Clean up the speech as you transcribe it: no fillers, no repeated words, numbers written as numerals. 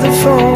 the phone.